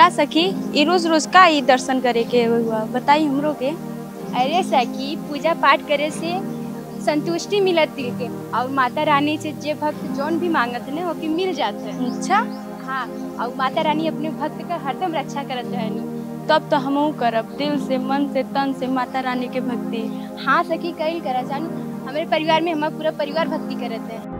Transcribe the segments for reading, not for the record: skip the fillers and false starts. का सखी ई रोज रोज का ई दर्शन करे के हुआ बताई हमरो के। अरे सखी पूजा पाठ करे से संतुष्टि मिलती है और माता रानी से जे भक्त जोन भी मांगत है वो की मिल जाता है। अच्छा हाँ, और माता रानी अपने भक्त का हरदम रक्षा करत रहनी। तब तो हमहू करब दिल से मन से तन से माता रानी के भक्ति। हाँ सखी कई करा जानू, हमारे परिवार में हमारा पूरा परिवार भक्ति करते हैं।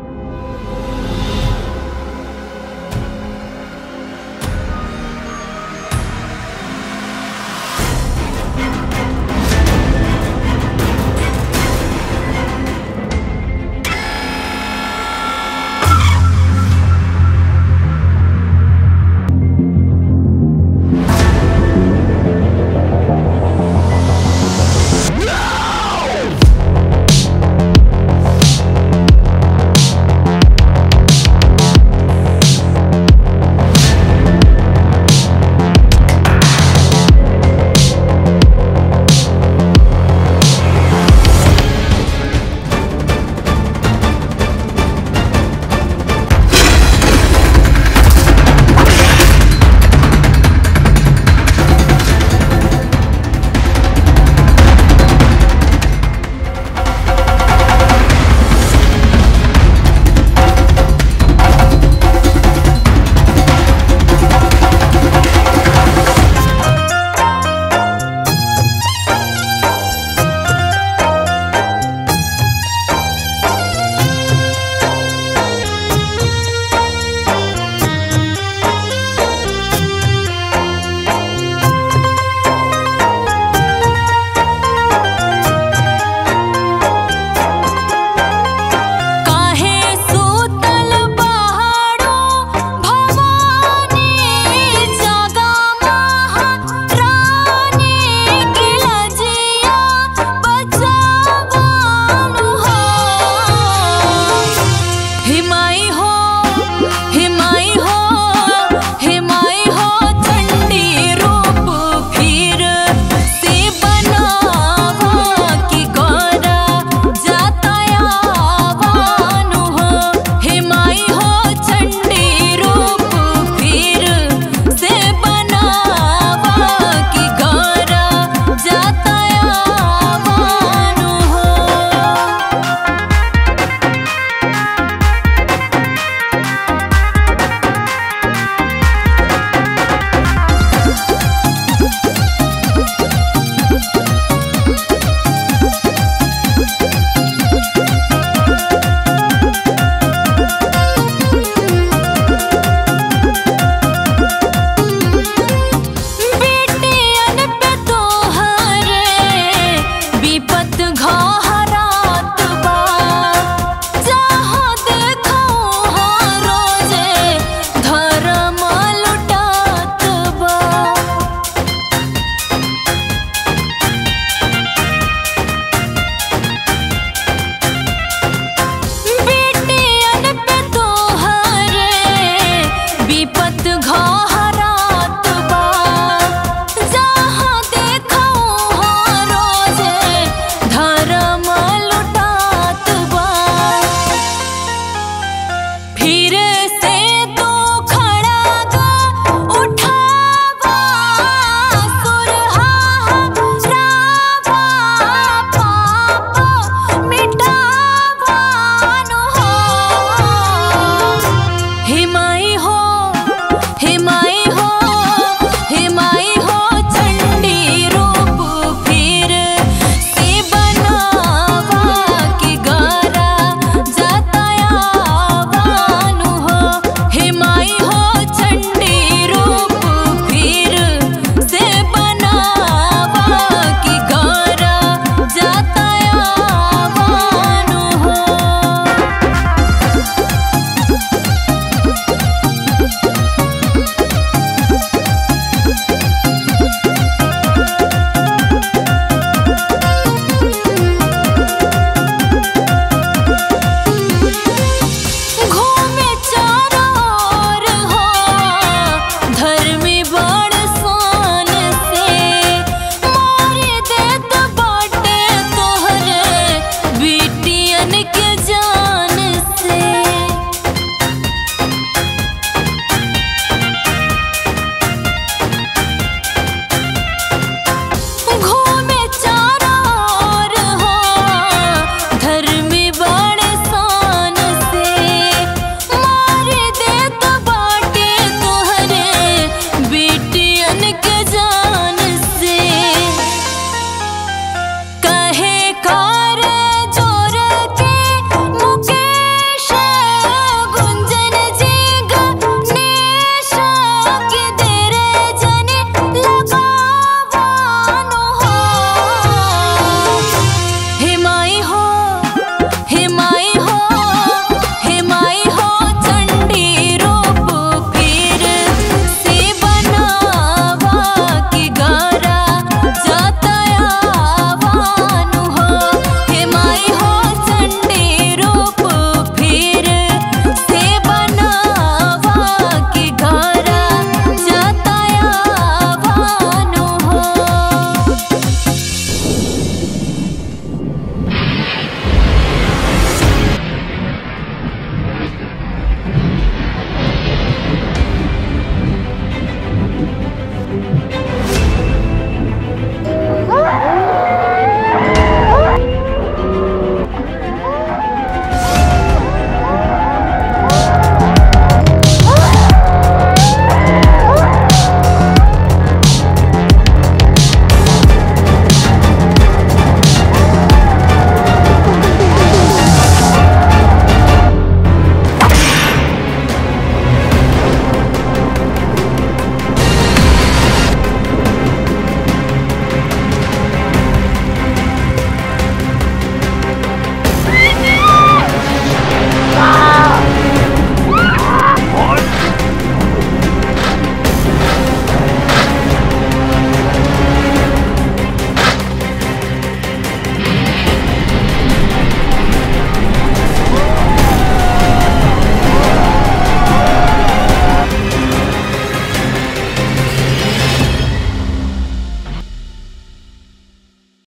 माई हो